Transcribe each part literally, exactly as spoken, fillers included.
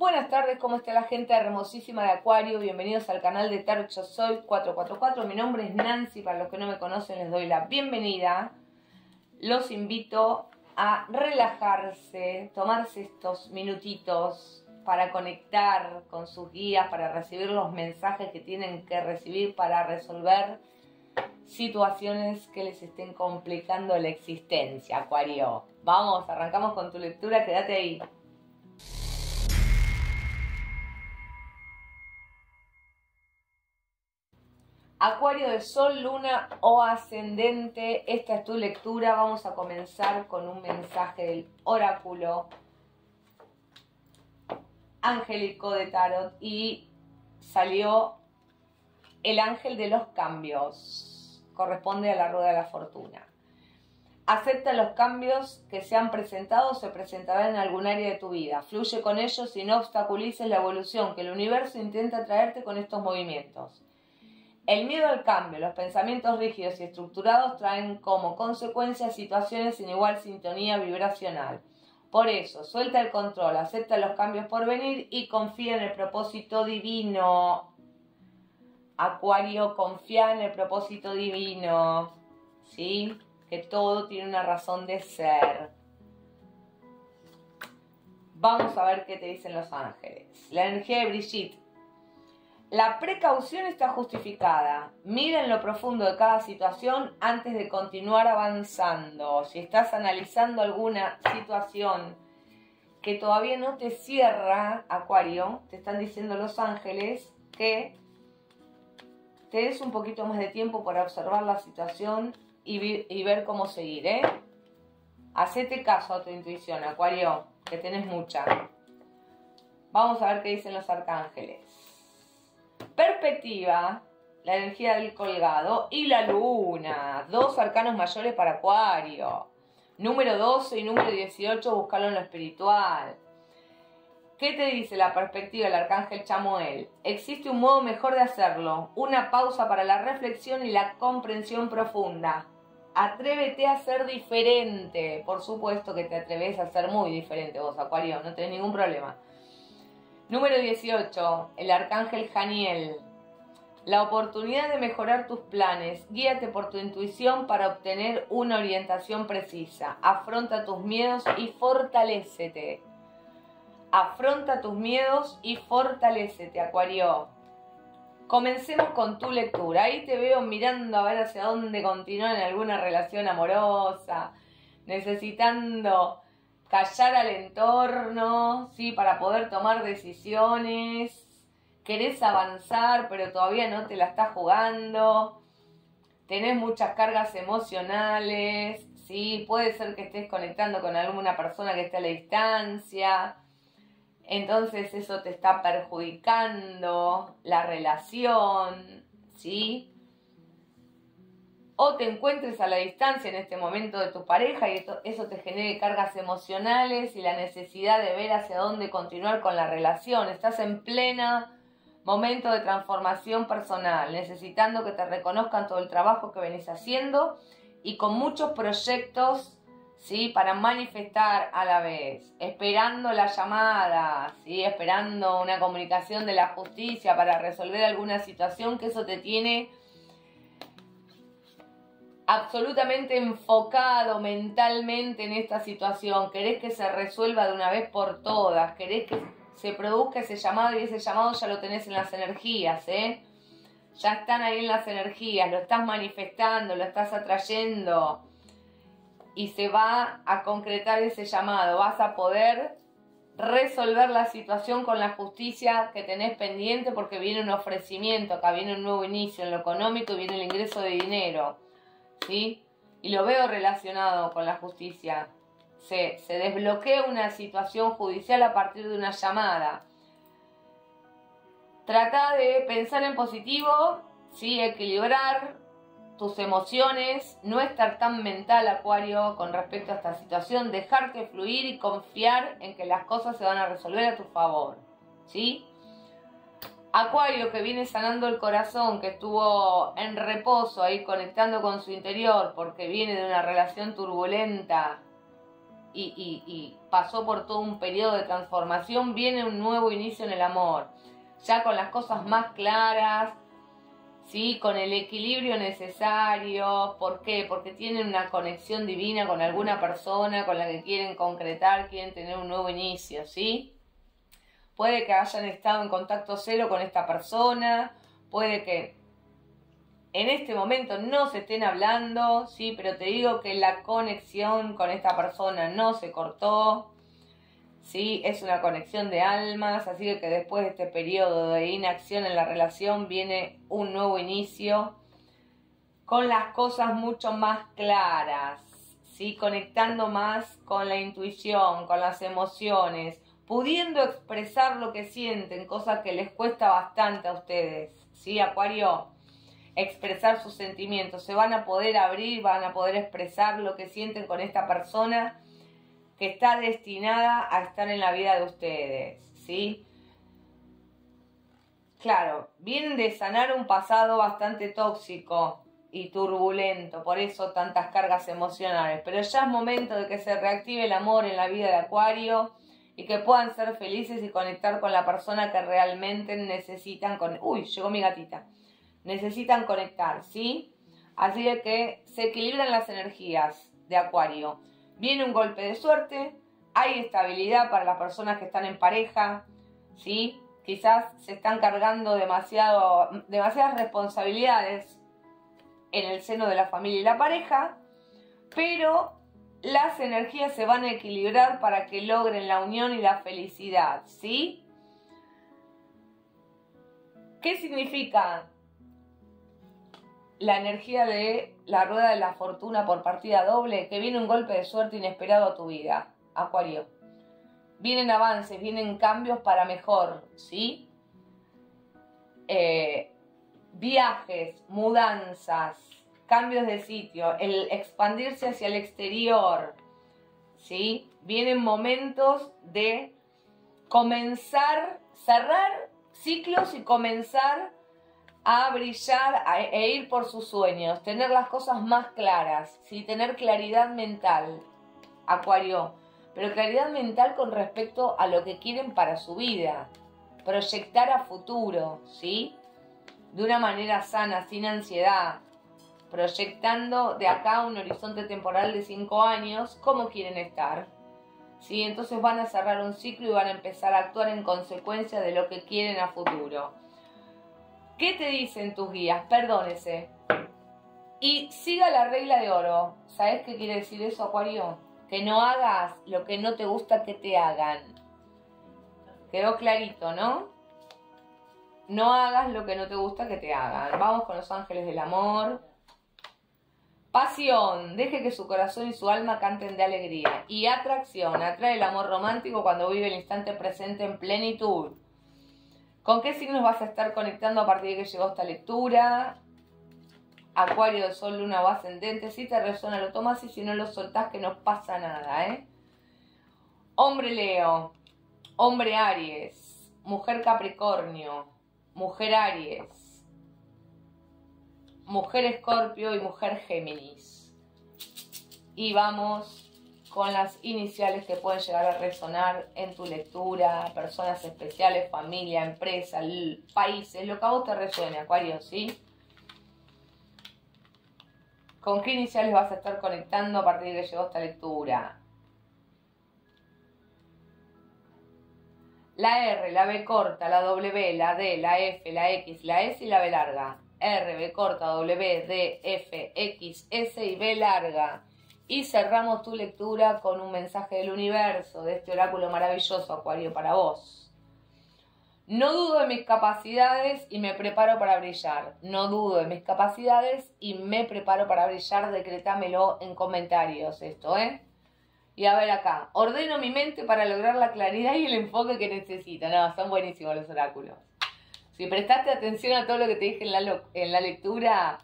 Buenas tardes, ¿cómo está la gente hermosísima de Acuario? Bienvenidos al canal de Tarot Yo Soy cuatro cuatro cuatro. Mi nombre es Nancy, para los que no me conocen les doy la bienvenida. Los invito a relajarse, tomarse estos minutitos para conectar con sus guías, para recibir los mensajes que tienen que recibir, para resolver situaciones que les estén complicando la existencia, Acuario. Vamos, arrancamos con tu lectura, quédate ahí. Acuario de Sol, Luna o Ascendente, esta es tu lectura. Vamos a comenzar con un mensaje del oráculo angélico de Tarot y salió el ángel de los cambios, corresponde a la rueda de la fortuna. Acepta los cambios que se han presentado o se presentarán en algún área de tu vida. Fluye con ellos y no obstaculices la evolución que el universo intenta traerte con estos movimientos. El miedo al cambio, los pensamientos rígidos y estructurados traen como consecuencia situaciones sin igual sintonía vibracional. Por eso, suelta el control, acepta los cambios por venir y confía en el propósito divino. Acuario, confía en el propósito divino, ¿sí? Que todo tiene una razón de ser. Vamos a ver qué te dicen los ángeles. La energía de Brigitte. La precaución está justificada. Mira en lo profundo de cada situación antes de continuar avanzando. Si estás analizando alguna situación que todavía no te cierra, Acuario, te están diciendo los ángeles que te des un poquito más de tiempo para observar la situación y, y ver cómo seguir, ¿eh? Hacete caso a tu intuición, Acuario, que tenés mucha. Vamos a ver qué dicen los arcángeles. Perspectiva, la energía del colgado y la luna, dos arcanos mayores para Acuario, número doce y número dieciocho, búscalo en lo espiritual. ¿Qué te dice la perspectiva del arcángel Chamuel? Existe un modo mejor de hacerlo, una pausa para la reflexión y la comprensión profunda. Atrévete a ser diferente, por supuesto que te atreves a ser muy diferente vos, Acuario, no tenés ningún problema. Número dieciocho, el arcángel Haniel. La oportunidad de mejorar tus planes. Guíate por tu intuición para obtener una orientación precisa. Afronta tus miedos y fortalécete. Afronta tus miedos y fortalécete, Acuario. Comencemos con tu lectura. Ahí te veo mirando a ver hacia dónde continúa en alguna relación amorosa. Necesitando callar al entorno, ¿sí? Para poder tomar decisiones. Querés avanzar, pero todavía no te la estás jugando. Tenés muchas cargas emocionales, ¿sí? Puede ser que estés conectando con alguna persona que esté a la distancia. Entonces eso te está perjudicando la relación, ¿sí? O te encuentres a la distancia en este momento de tu pareja y esto, eso te genere cargas emocionales y la necesidad de ver hacia dónde continuar con la relación. Estás en pleno momento de transformación personal, necesitando que te reconozcan todo el trabajo que venís haciendo y con muchos proyectos, ¿sí? Para manifestar a la vez, esperando la llamada, ¿sí? Esperando una comunicación de la justicia para resolver alguna situación que eso te tiene absolutamente enfocado mentalmente en esta situación. Querés que se resuelva de una vez por todas, querés que se produzca ese llamado y ese llamado ya lo tenés en las energías, ¿eh? Ya están ahí en las energías, lo estás manifestando, lo estás atrayendo y se va a concretar ese llamado. Vas a poder resolver la situación con la justicia que tenés pendiente porque viene un ofrecimiento, acá viene un nuevo inicio en lo económico y viene el ingreso de dinero. ¿Sí? Y lo veo relacionado con la justicia. Se, se desbloquea una situación judicial a partir de una llamada. Trata de pensar en positivo, ¿sí? Equilibrar tus emociones, no estar tan mental, Acuario, con respecto a esta situación, dejarte fluir y confiar en que las cosas se van a resolver a tu favor, ¿sí? Acuario, que viene sanando el corazón, que estuvo en reposo ahí conectando con su interior porque viene de una relación turbulenta, y, y, y pasó por todo un periodo de transformación, viene un nuevo inicio en el amor, ya con las cosas más claras, ¿sí? Con el equilibrio necesario. ¿Por qué? Porque tienen una conexión divina con alguna persona con la que quieren concretar, quieren tener un nuevo inicio, ¿sí? Puede que hayan estado en contacto cero con esta persona, puede que en este momento no se estén hablando, ¿sí? Pero te digo que la conexión con esta persona no se cortó, ¿sí? Es una conexión de almas, así que después de este periodo de inacción en la relación viene un nuevo inicio con las cosas mucho más claras, ¿sí? Conectando más con la intuición, con las emociones, pudiendo expresar lo que sienten, cosa que les cuesta bastante a ustedes, ¿sí, Acuario? Expresar sus sentimientos, se van a poder abrir, van a poder expresar lo que sienten con esta persona que está destinada a estar en la vida de ustedes, ¿sí? Claro, vienen de sanar un pasado bastante tóxico y turbulento, por eso tantas cargas emocionales. Pero ya es momento de que se reactive el amor en la vida de Acuario y que puedan ser felices y conectar con la persona que realmente necesitan con... Uy, llegó mi gatita. Necesitan conectar, ¿sí? Así de que se equilibran las energías de Acuario. Viene un golpe de suerte, hay estabilidad para las personas que están en pareja, ¿sí? Quizás se están cargando demasiado, demasiadas responsabilidades en el seno de la familia y la pareja, pero las energías se van a equilibrar para que logren la unión y la felicidad, ¿sí? ¿Qué significa la energía de la rueda de la fortuna por partida doble? Que viene un golpe de suerte inesperado a tu vida, Acuario. Vienen avances, vienen cambios para mejor, ¿sí? Eh, viajes, mudanzas, cambios de sitio, el expandirse hacia el exterior, ¿sí? Vienen momentos de comenzar, cerrar ciclos y comenzar a brillar e ir por sus sueños, tener las cosas más claras, ¿sí? Tener claridad mental, Acuario, pero claridad mental con respecto a lo que quieren para su vida, proyectar a futuro, ¿sí? De una manera sana, sin ansiedad, proyectando de acá un horizonte temporal de cinco años, ¿cómo quieren estar? ¿Sí? Entonces van a cerrar un ciclo y van a empezar a actuar en consecuencia de lo que quieren a futuro. ¿Qué te dicen tus guías? Perdónese. Y siga la regla de oro. ¿Sabes qué quiere decir eso, Acuario? Que no hagas lo que no te gusta que te hagan. Quedó clarito, ¿no? No hagas lo que no te gusta que te hagan. Vamos con los ángeles del amor. Pasión. Deje que su corazón y su alma canten de alegría. Y atracción. Atrae el amor romántico cuando vive el instante presente en plenitud. ¿Con qué signos vas a estar conectando a partir de que llegó esta lectura? Acuario, de Sol, Luna o Ascendente. Si te resuena, lo tomas, y si no lo soltás, que no pasa nada, ¿eh? Hombre Leo, hombre Aries, mujer Capricornio, mujer Aries, mujer Escorpio y mujer Géminis. Y vamos con las iniciales que pueden llegar a resonar en tu lectura, personas especiales, familia, empresa, países, lo que a vos te resuene, Acuario, ¿sí? ¿Con qué iniciales vas a estar conectando a partir de que llegó esta lectura? La R, la B corta, la W, la D, la F, la X, la S y la B larga. R, B corta, W, D, F, X, S y B larga. Y cerramos tu lectura con un mensaje del universo, de este oráculo maravilloso, Acuario, para vos. No dudo de mis capacidades y me preparo para brillar. No dudo de mis capacidades y me preparo para brillar. Decretámelo en comentarios esto, ¿eh? Y a ver acá. Ordeno mi mente para lograr la claridad y el enfoque que necesita. No, son buenísimos los oráculos. Si prestaste atención a todo lo que te dije en la, en la lectura,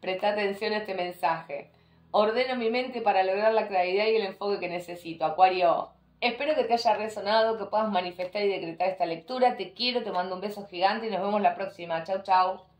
presta atención a este mensaje. Ordeno mi mente para lograr la claridad y el enfoque que necesito, Acuario. Espero que te haya resonado, que puedas manifestar y decretar esta lectura. Te quiero, te mando un beso gigante y nos vemos la próxima. Chau, chau.